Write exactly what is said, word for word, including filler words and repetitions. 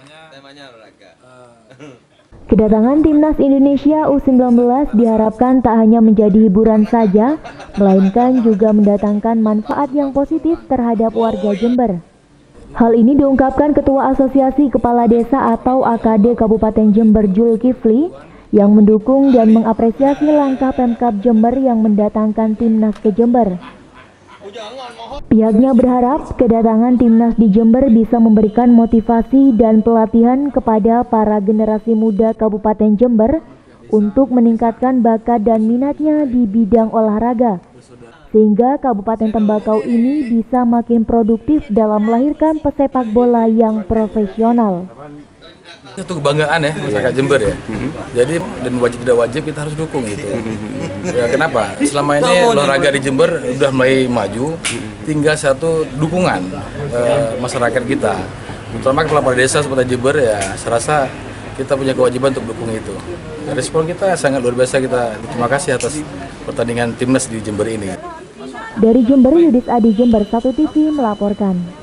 temanya temanya olahraga. Uh. Kedatangan Timnas Indonesia U sembilan belas diharapkan tak hanya menjadi hiburan saja, melainkan juga mendatangkan manfaat yang positif terhadap warga Jember. Hal ini diungkapkan Ketua Asosiasi Kepala Desa atau A K D Kabupaten Jember Julkifli yang mendukung dan mengapresiasi langkah Pemkab Jember yang mendatangkan timnas ke Jember. Pihaknya berharap kedatangan timnas di Jember bisa memberikan motivasi dan pelatihan kepada para generasi muda Kabupaten Jember untuk meningkatkan bakat dan minatnya di bidang olahraga, sehingga Kabupaten Tembakau ini bisa makin produktif dalam melahirkan pesepak bola yang profesional. Itu kebanggaan ya masyarakat Jember ya. Jadi dan wajib tidak wajib kita harus dukung gitu. Ya kenapa? Selama ini olahraga di Jember sudah mulai maju, tinggal satu dukungan eh, masyarakat kita, terutama kepala desa seperti Jember ya. Saya rasa kita punya kewajiban untuk dukung itu. Respon kita sangat luar biasa, kita terima kasih atas pertandingan timnas di Jember ini. Dari Jember, Yudis Adi, Jember satu T V melaporkan.